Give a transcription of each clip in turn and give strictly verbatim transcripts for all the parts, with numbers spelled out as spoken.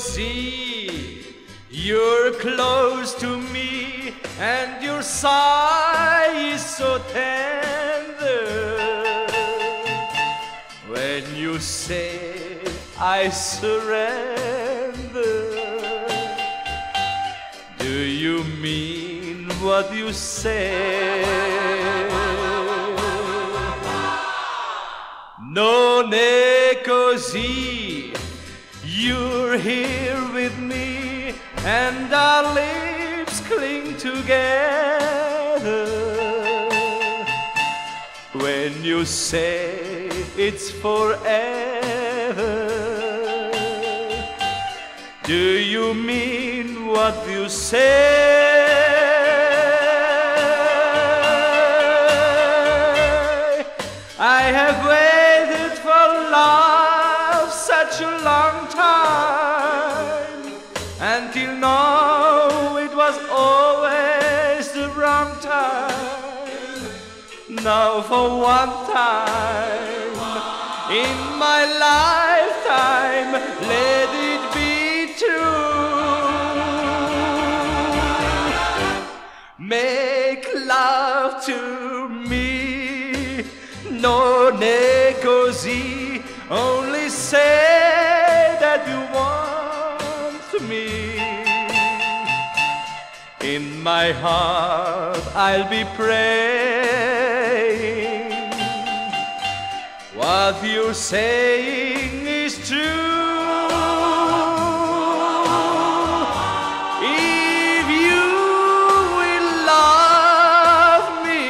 così. You're close to me and your sigh is so tender. When you say I surrender, do you mean what you say? Non è così. You're here with me and our lips cling together. When you say it's forever, do you mean what you say? I have waited for love such a long time, until now it was always the wrong time. Now for one time in my lifetime, let it be true. Make love to me, non è così. Only say that you want me. In my heart I'll be praying what you're saying is true. If you will love me,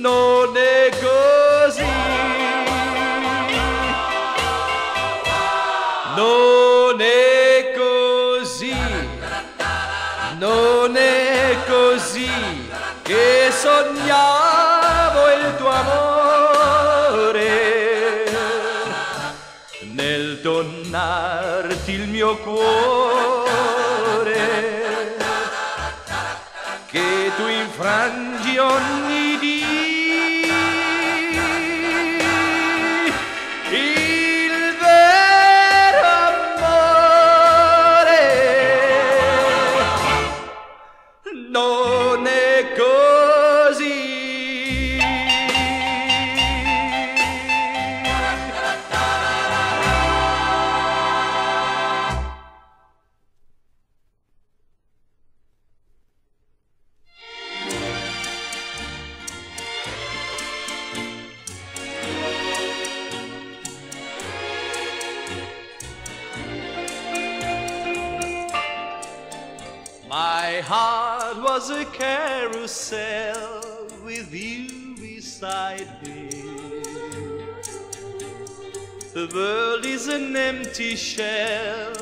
non è così. Non è così. Non è così che sognavo il tuo amore, nel donarti il mio cuore, che tu infrangi ogni dì. Il vero amore non è così. My heart was a carousel with you beside me. The world is an empty shell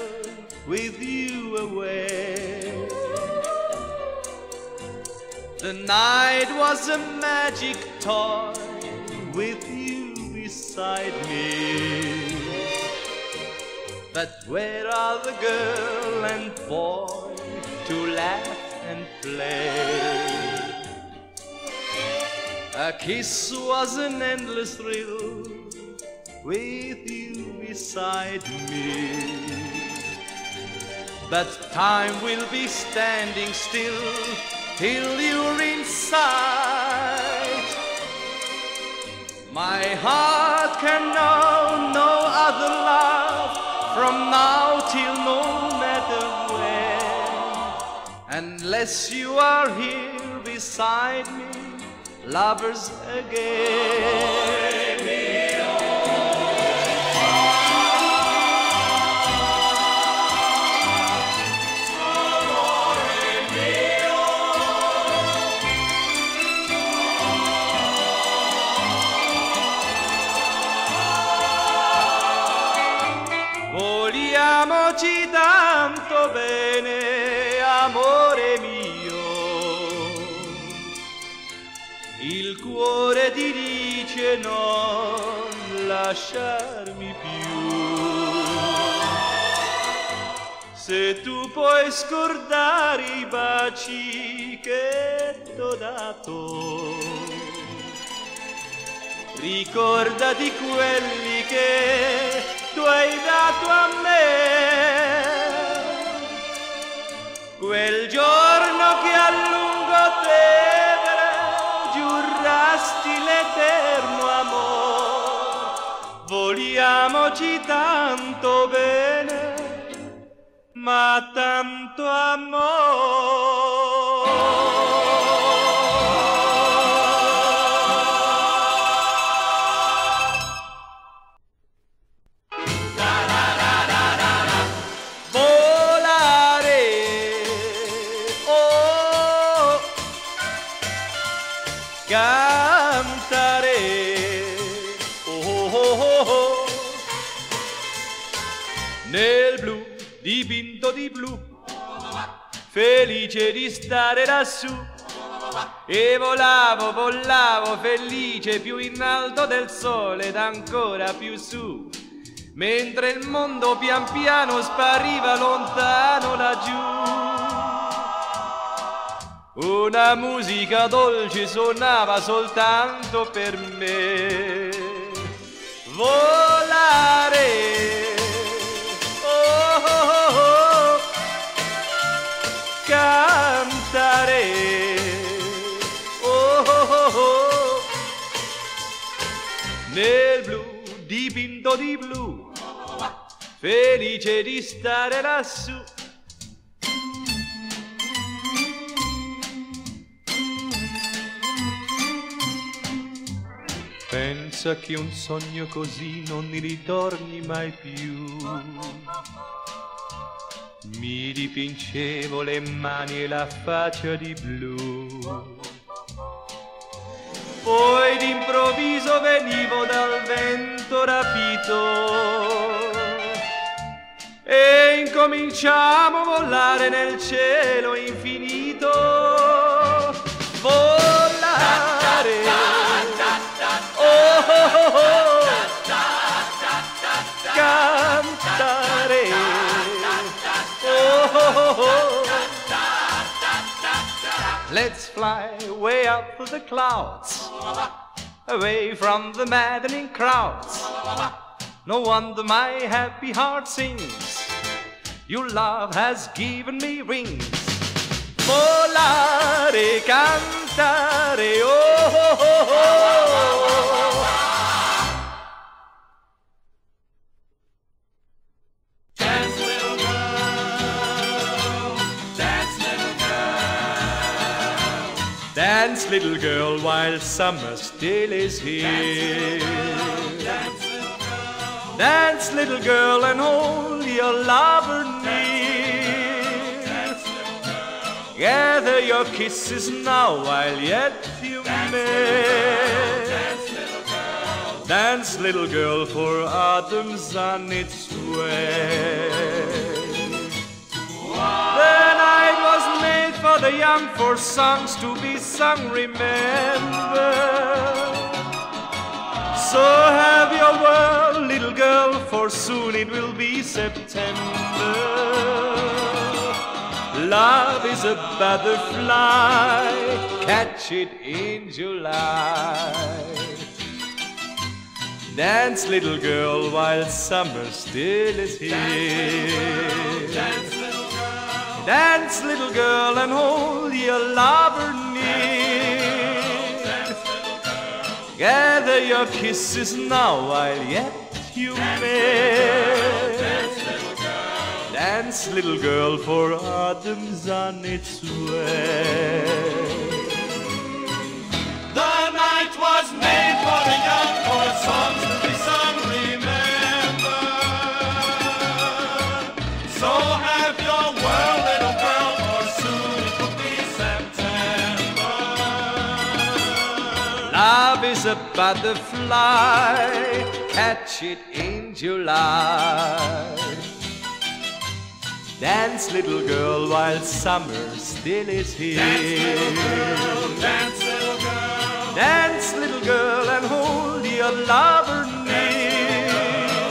with you away. The night was a magic toy with you beside me. But where are the girl and boy to laugh and play? A kiss was an endless thrill with you beside me. But time will be standing still till you're inside. My heart can know no other love from now till no matter. Unless you are here beside me, lovers again. Vogliamoci tanto bene, amore mio, il cuore ti dice non lasciarmi più. Se tu puoi scordare i baci che t'ho dato, ricordati quelli che tu hai dato a me, quel giorno che a lungo te giurasti l'eterno amor. Vogliamoci tanto bene, ma tanto amor. Di blu, felice di stare lassù, e volavo, volavo felice più in alto del sole ed ancora più su, mentre il mondo pian piano spariva lontano laggiù. Una musica dolce suonava soltanto per me. Volare, cantare, oh, oh, oh, nel blu dipinto di blu, felice di stare lassù. Pensa che un sogno così non ne ritorni mai più. Mi dipingevo le mani e la faccia di blu, poi d'improvviso venivo dal vento rapito e incominciamo a volare nel cielo infinito. Volare, oh, oh, oh, oh. Cantare, oh, oh, oh. Let's fly way up to the clouds, away from the maddening crowds. No wonder my happy heart sings, your love has given me wings. Volare, cantare, oh, oh, oh, oh. Dance, little girl, while summer still is here. Dance, little girl, dance, little girl, and hold your lover near. Dance, little girl, gather your kisses now while yet you may. Dance, dance, little girl, for autumn's on its way. The night was made for the young, for songs to be sung, remember. So have your world, little girl, for soon it will be September. Love is a butterfly, catch it in July. Dance, little girl, while summer still is here. Dance, little girl, dance, little girl, and hold your lover near. Dance, little girl, gather your kisses now while yet you may. Dance, little girl, for autumn's on its way. The night was made for the young, for songs to be sung, remember. So have your world, love is a butterfly, catch it in July. Dance, little girl, while summer still is here. Dance, little girl, dance, little girl, dance, little girl, and hold your lover near.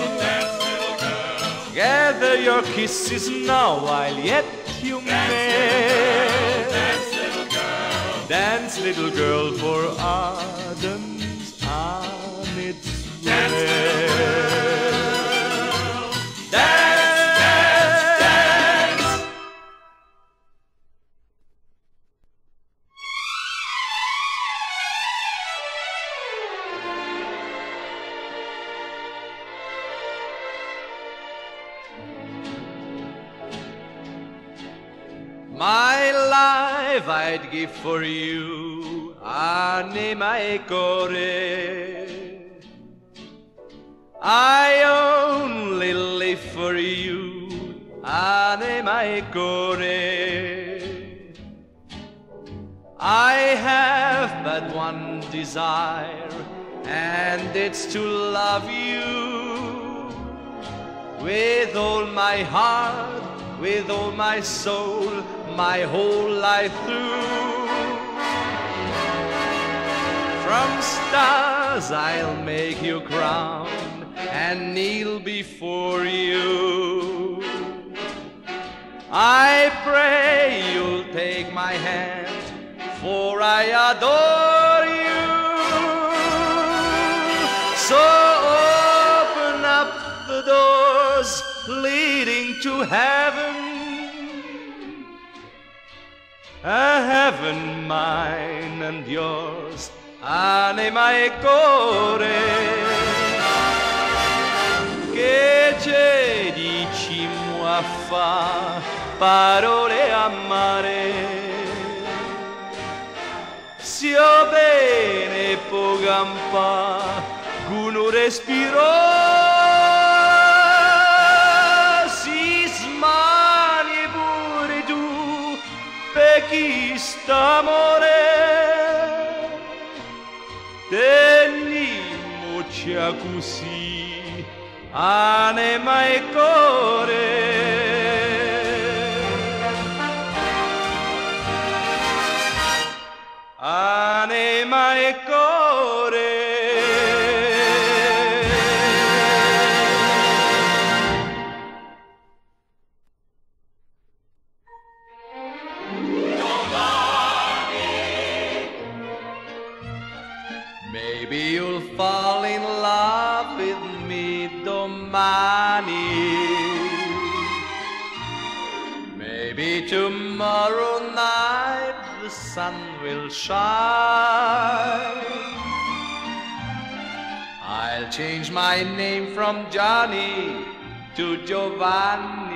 Dance, little girl, gather your kisses now while yet you may. Dance, little girl, for autumn's on its way. my life I'd give for you, Anema E Core. I only live for you, Anema E Core. I have but one desire, and it's to love you with all my heart, with all my soul, my whole life through. From stars I'll make you crown and kneel before you. I pray you'll take my hand, for I adore you. So open up the doors leading to heaven, a heaven mine and yours, Anema E Core. Che c'è di cimo a fa parole amare, sio bene po gampa con un respiro si smani pure tu per chi st'amore tenimoci a così, Anema E Core. Anema E Core. Domani, maybe you'll fall in love with me domani. Maybe tomorrow night the sun will shine. I'll change my name from Johnny to Giovanni.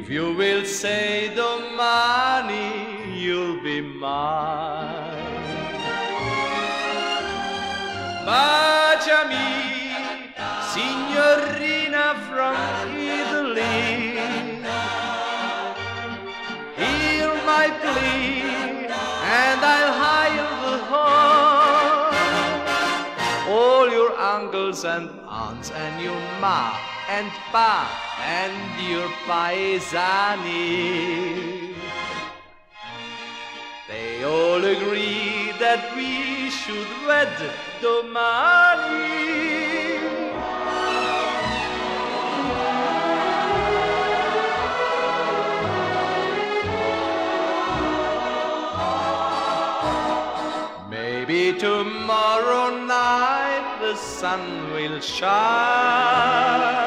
If you will say domani, you'll be mine. Baciami, signorina from Italy. Hear my plea, and I'll hide the horn. All your uncles and aunts, and your ma, and pa, and your paesani, they all agree that we should wed domani. Maybe tomorrow night the sun will shine.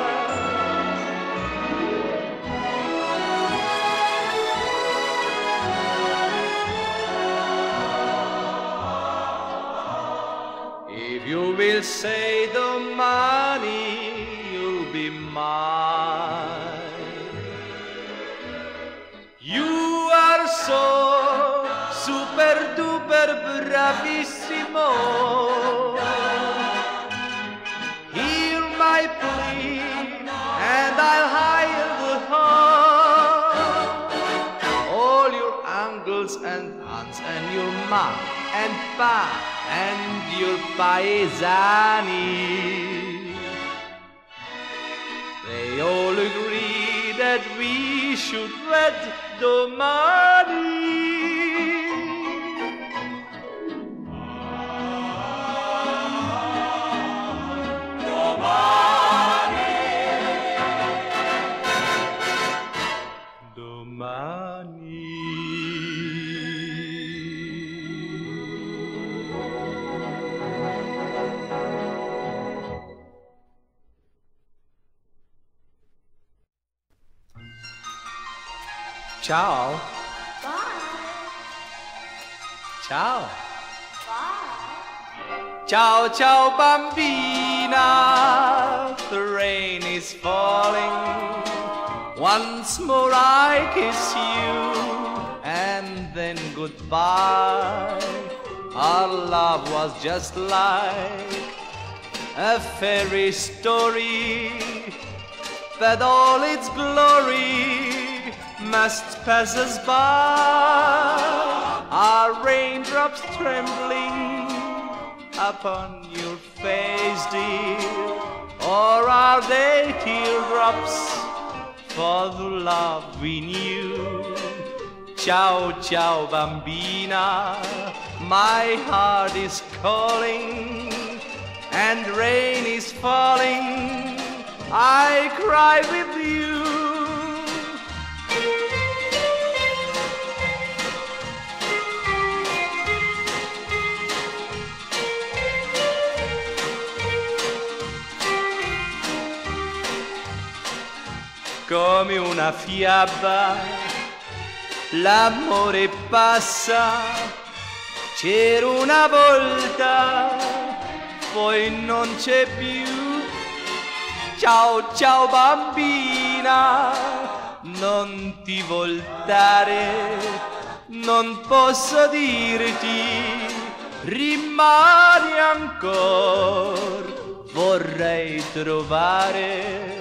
You will say domani, you'll be mine. You are so super duper bravissimo. Hear my plea, and I'll hire the horn. All your uncles and aunts, and your ma and pa, and your paesani, they all agree that we should wed domani. Ciao. Bye. Ciao. Bye. Ciao ciao bambina, the rain is falling. Once more I kiss you, and then goodbye. Our love was just like a fairy story that all its glory must pass us by. Our raindrops trembling upon your face, dear, or are they teardrops for the love we knew? Ciao, ciao, bambina, my heart is calling, and rain is falling, I cry with you. Come una fiaba l'amore passa, c'era una volta, poi non c'è più. Ciao, ciao bambina, non ti voltare, non posso dirti rimani ancora, vorrei trovare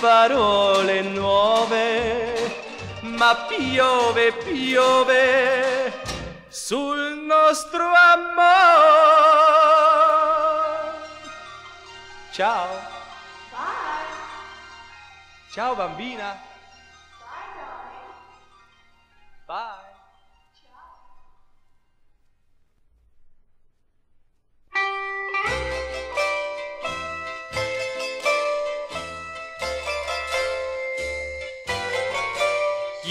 parole nuove, ma piove, piove sul nostro amore. Ciao. Bye. Ciao bambina. Bye darling. Bye.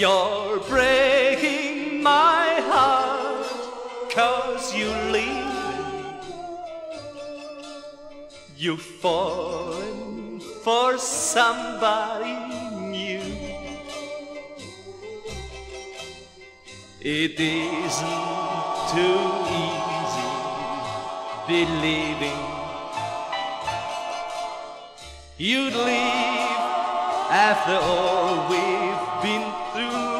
You're breaking my heart, 'cause you're leaving. You've fallen for somebody new. It isn't too easy believing you'd leave after all we've been through.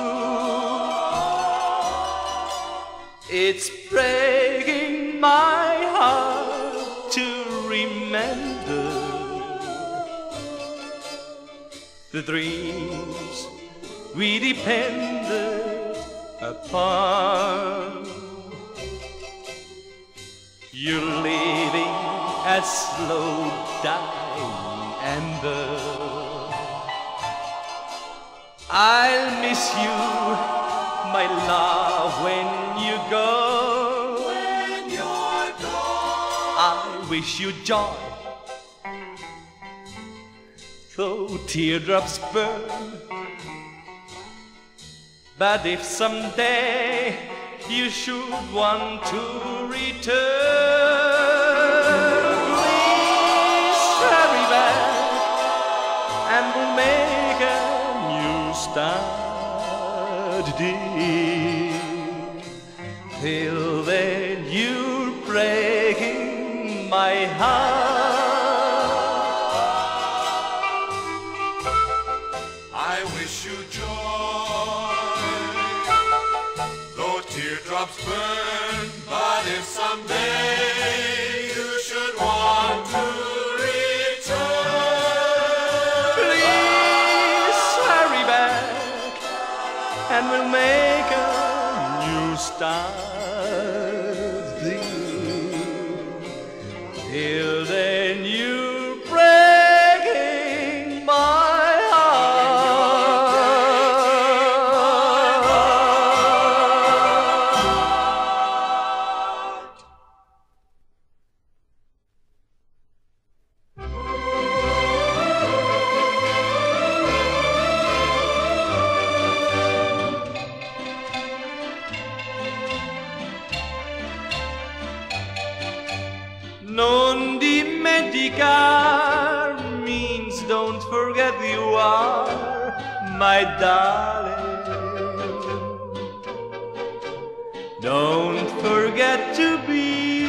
It's breaking my heart to remember the dreams we depended upon. You're leaving a slow dying ember. I'll miss you, my love, when you go. When you're gone, I wish you joy, though teardrops burn. But if someday you should want to return, please hurry back and we'll make a start, dear. Till then you're breaking my heart. I wish you joy, though teardrops burn. But if someday you should want to, and we'll make a new start, dear. Till then you're breaking my heart. Non dimenticar means don't forget you are my darling. Don't forget to be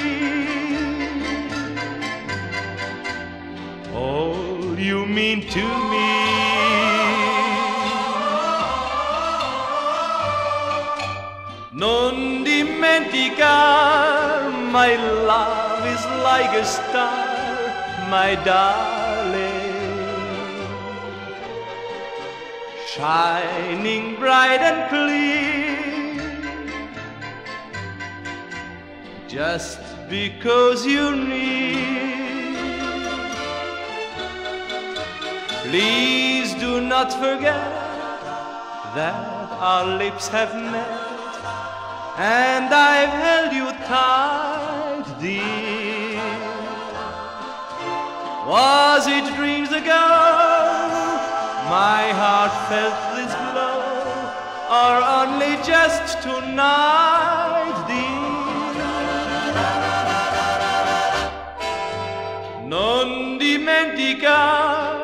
all you mean to me. dimenticar. My love is like a star, my darling, shining bright and clear, just because you're near. Please do not forget that our lips have met, and I've held you tight, dear. Was it dreams ago my heart felt this glow, or only just tonight, dear? Non dimenticar,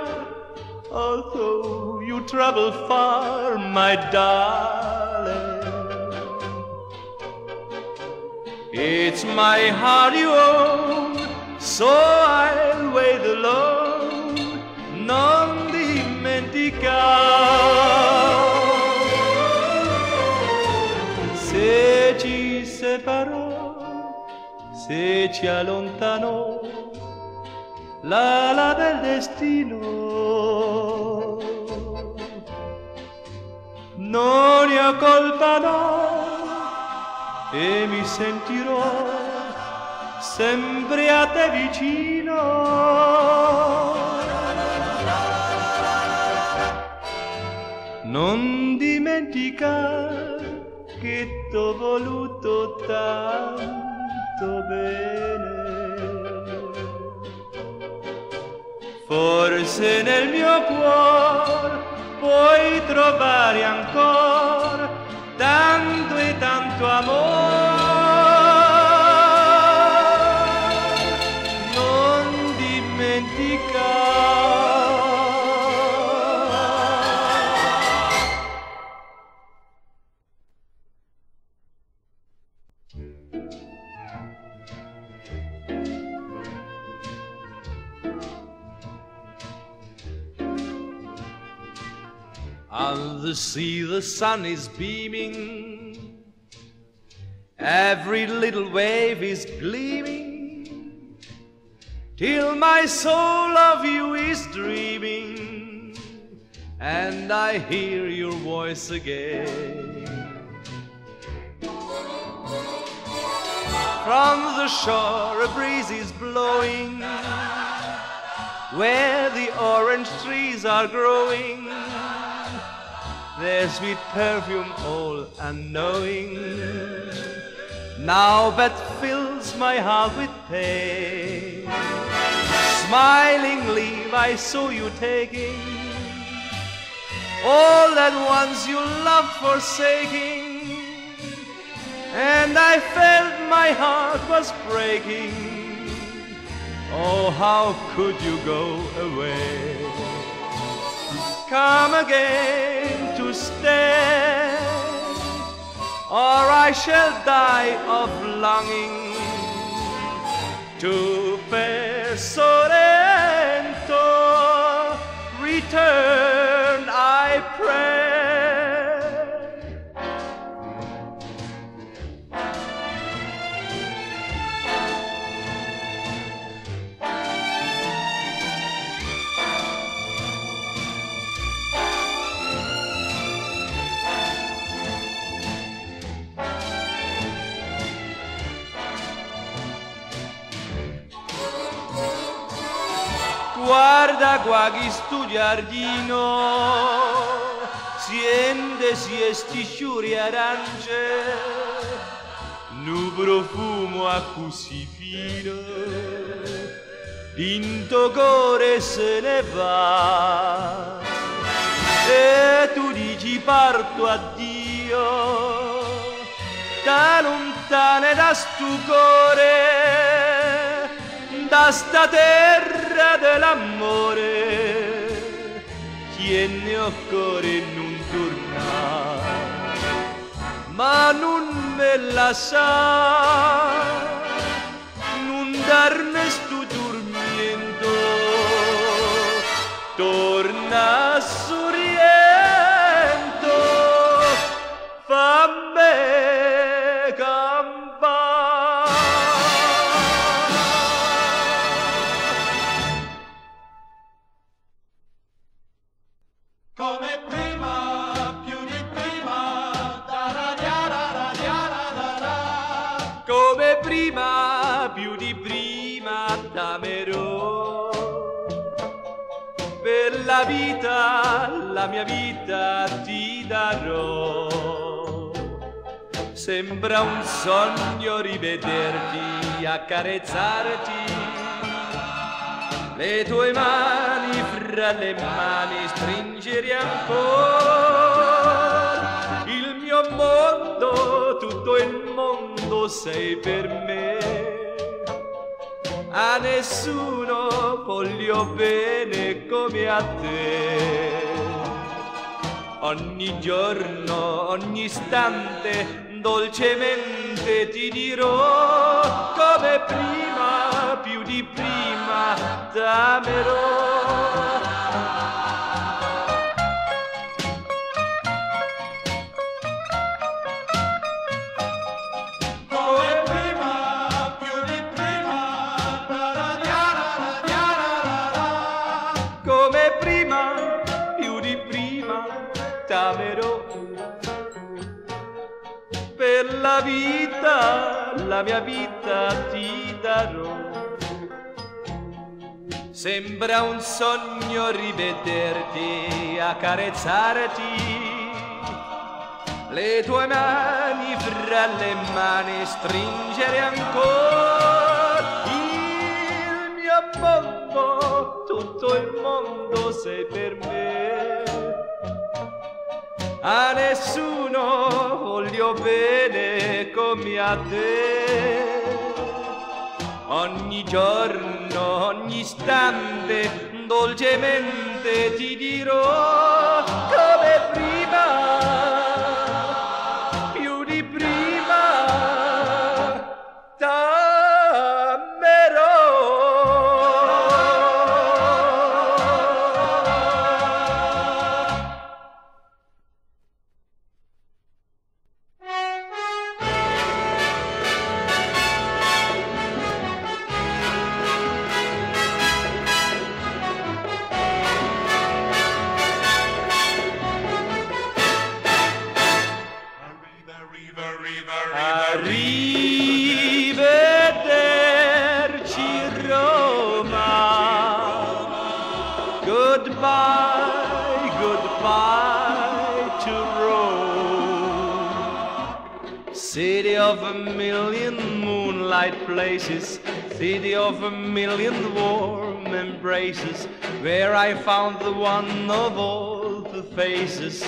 although you travel far, my darling, it's my heart you own, so I'll wait alone. Non dimenticar. Se ci separò, se ci allontanò l'ala del destino, non ne ho colpa, no, e mi sentirò sempre a te vicino. Non dimenticar che t'ho voluto tanto bene. Forse nel mio cuor puoi trovare ancora tanto e tanto amor. Non dimenticar. On the sea the sun is beaming, every little wave is gleaming, till my soul of you is dreaming, and I hear your voice again. From the shore a breeze is blowing, where the orange trees are growing, their sweet perfume all unknowing now that fills my heart with pain. Smiling leave I saw you taking, all that once you loved forsaking, and I felt my heart was breaking. Oh, how could you go away? Come again to stay, or I shall die of longing to fair Sorrento return, I guarda qua chi stu giardino siente siesti fiori arance, un profumo a così fino, in tuo cuore se ne va, e tu dici parto addio, da lontane da stu cuore, da sta terra dell'amore, chi ne ho cuore non torna, ma non me la sa, non darme sto dormiendo, torna sorriendo, fammi campare. amerò. Per la vita, la mia vita ti darò. Sembra un sogno rivederti, accarezzarti, le tue mani fra le mani stringere ancora. Il mio mondo, tutto il mondo sei per me. A nessuno voglio bene come a te. Ogni giorno, ogni istante, dolcemente ti dirò come prima, più di prima t'amerò. Per la vita, la mia vita ti darò. Sembra un sogno rivederti, accarezzarti, le tue mani fra le mani stringere ancora. Il mio mondo, tutto il mondo sei per me. A nessuno voglio bene come a te. Ogni giorno, ogni istante, dolcemente ti dirò come prima, più di prima t'amerò. Places, city of a million warm embraces, where I found the one of all the faces.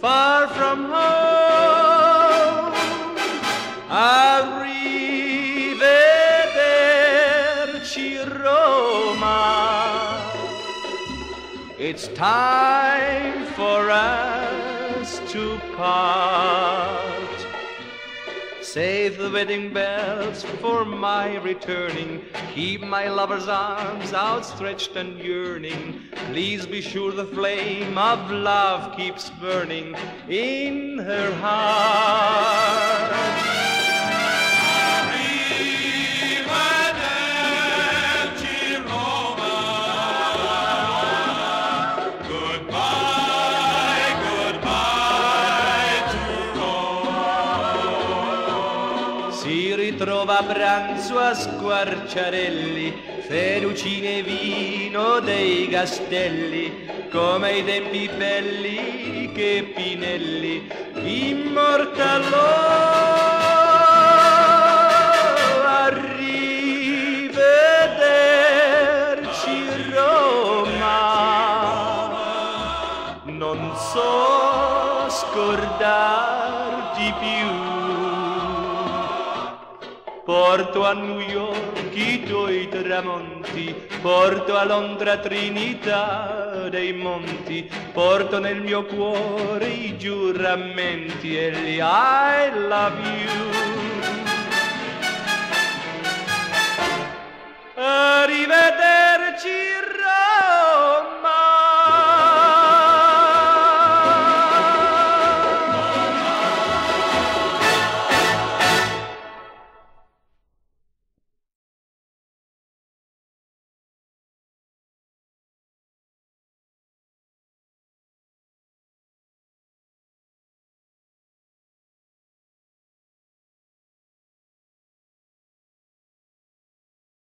Far from home, Arrivederci Roma. It's time for us to part. Save the wedding bells for my returning. Keep my lover's arms outstretched and yearning. Please be sure the flame of love keeps burning in her heart. Trova pranzo a squarciarelli, ferucine e vino dei castelli, come i tempi belli che Pinelli immortalò. Arrivederci Roma, non so scordarti più. Porto a New York i tuoi tramonti, porto a Londra Trinità dei Monti, porto nel mio cuore i giuramenti e gli I love you.